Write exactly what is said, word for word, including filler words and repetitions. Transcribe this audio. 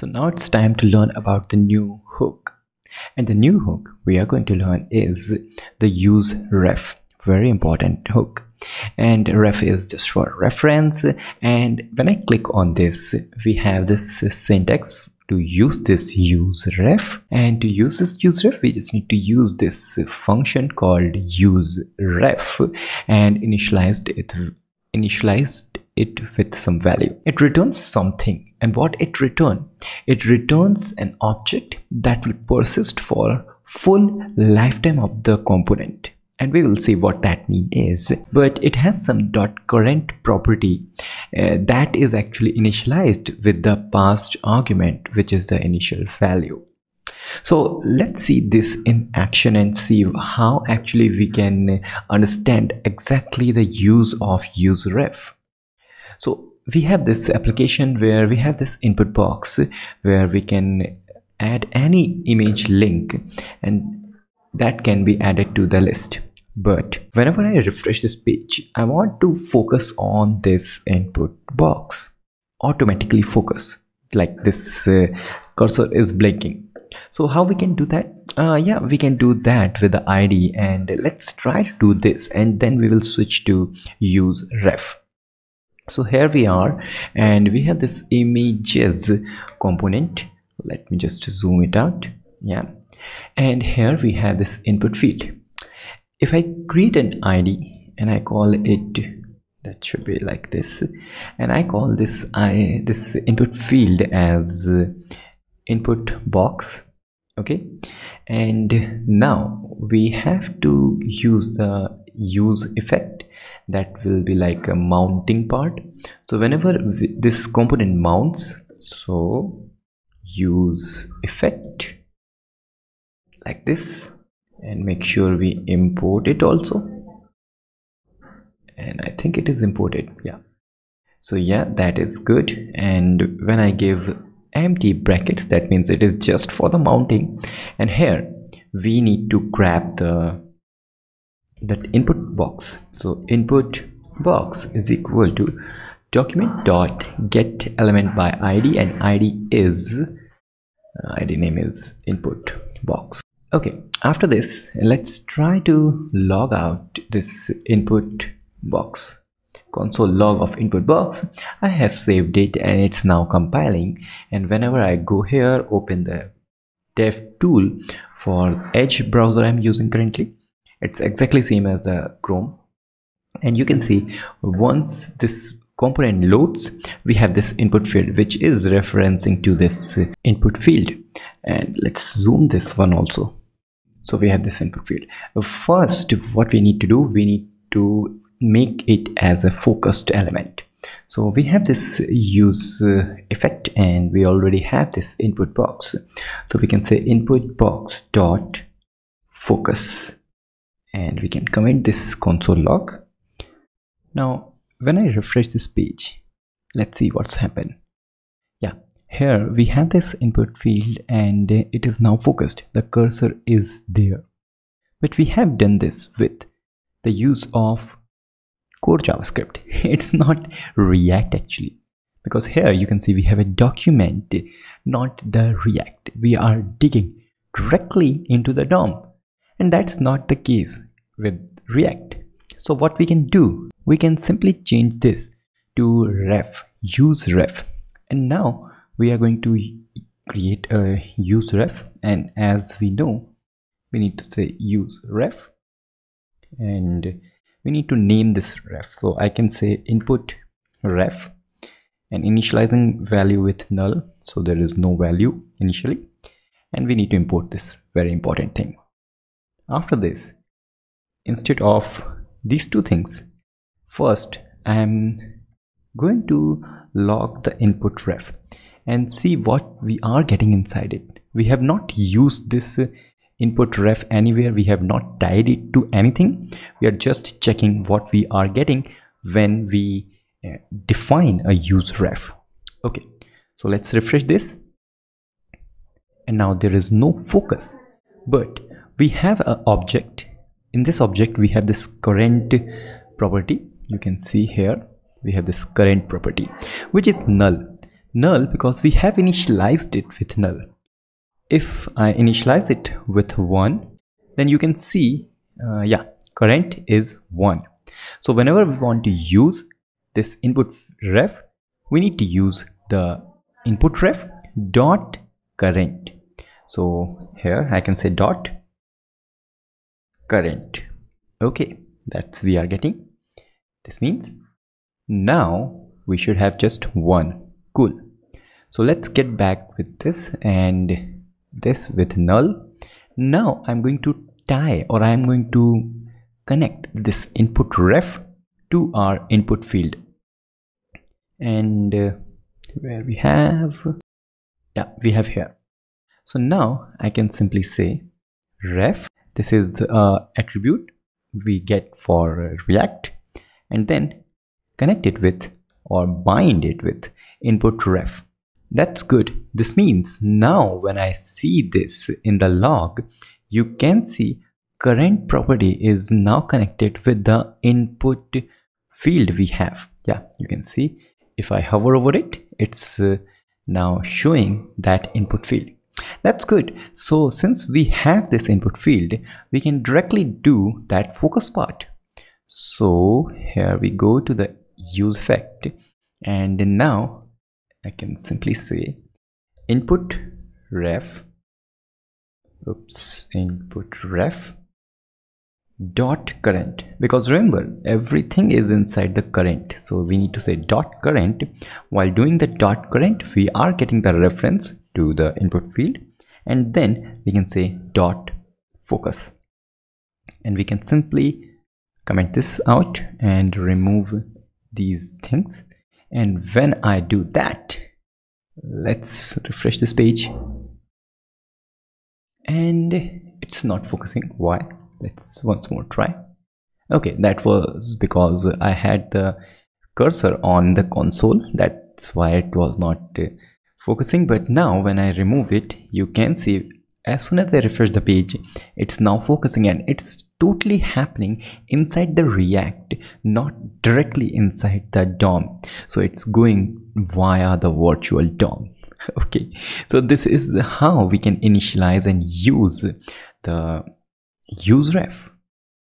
So now it's time to learn about the new hook. And the new hook we are going to learn is the useRef, very important hook. And ref is just for reference. And when I click on this, we have this syntax to use this useRef. And to use this useRef, we just need to use this function called useRef and initialized it initialized it with some value. It returns something, and what it returns? It returns an object that will persist for full lifetime of the component. And we will see what that means is, but it has some dot current property uh, that is actually initialized with the past argument, which is the initial value. So let's see this in action and see how actually we can understand exactly the use of useRef. So we have this application where we have this input box where we can add any image link, and that can be added to the list. But whenever I refresh this page, I want to focus on this input box, automatically focus, like this uh, cursor is blinking. So how we can do that? Uh, yeah, we can do that with the I D, and let's try to do this, and then we will switch to useRef. So here we are, and we have this images component. Let me just zoom it out. Yeah, and here we have this input field. If I create an I D and I call it, that should be like this, and I call this I this input field as input box. Okay, and now we have to use the use effect that will be like a mounting part. So whenever this component mounts, so use effect like this, and make sure we import it also, and I think it is imported. Yeah, so yeah, that is good. And when I give empty brackets, that means it is just for the mounting. And here we need to grab the that input box. So input box is equal to document dot get element by I D, and I D is uh, I D name is input box. Okay, after this, let's try to log out this input box. Console log of input box. I have saved it, and it's now compiling. And whenever I go here, open the dev tool for Edge browser I'm using currently, it's exactly same as the Chrome, and you can see once this component loads, we have this input field which is referencing to this input field. And let's zoom this one also. So we have this input field. First, what we need to do, we need to make it as a focused element. So we have this use effect, and we already have this input box, so we can say input box dot focus, and we can commit this console log. Now when I refresh this page, let's see what's happened. Yeah, here we have this input field, and it is now focused, the cursor is there. But we have done this with the use of core JavaScript. It's not React actually, because here you can see we have a document, not the React. We are digging directly into the D O M, and that's not the case with React. So what we can do, we can simply change this to ref, useRef, and now we are going to create a useRef. And as we know, we need to say useRef, and we need to name this ref. So I can say input ref, and initializing value with null, so there is no value initially, and we need to import this very important thing. After this, instead of these two things, first I am going to log the input ref and see what we are getting inside it. We have not used this input ref anywhere, we have not tied it to anything. We are just checking what we are getting when we uh, define a useRef. Okay, so let's refresh this, and now there is no focus, but we have an object. In this object we have this current property. You can see here we have this current property, which is null. null because we have initialized it with null. If I initialize it with one, then you can see uh, yeah, current is one. So whenever we want to use this input ref, we need to use the input ref dot current. So here I can say dot current. Okay, that's we are getting. This means now we should have just one. Cool. So let's get back with this and this with null. Now I'm going to tie or I'm going to connect this input ref to our input field. And uh, where we have, yeah, we have here. So now I can simply say ref. This is the uh, attribute we get for React, and then connect it with or bind it with input ref. That's good. This means now when I see this in the log, you can see current property is now connected with the input field we have. Yeah, you can see if I hover over it, it's uh, now showing that input field. That's good. So since we have this input field, we can directly do that focus part. So here we go to the use effect, and now I can simply say input ref, oops, input ref dot current, because remember everything is inside the current, so we need to say dot current. While doing the dot current, we are getting the reference to the input field, and then we can say dot focus, and we can simply comment this out and remove these things. And when I do that, let's refresh this page, and it's not focusing. Why? Let's once more try. Okay, that was because I had the cursor on the console, that's why it was not uh, focusing. But now when I remove it, you can see as soon as I refresh the page, it's now focusing, and it's totally happening inside the React, not directly inside the D O M. So it's going via the virtual D O M. Okay, so this is how we can initialize and use the useRef.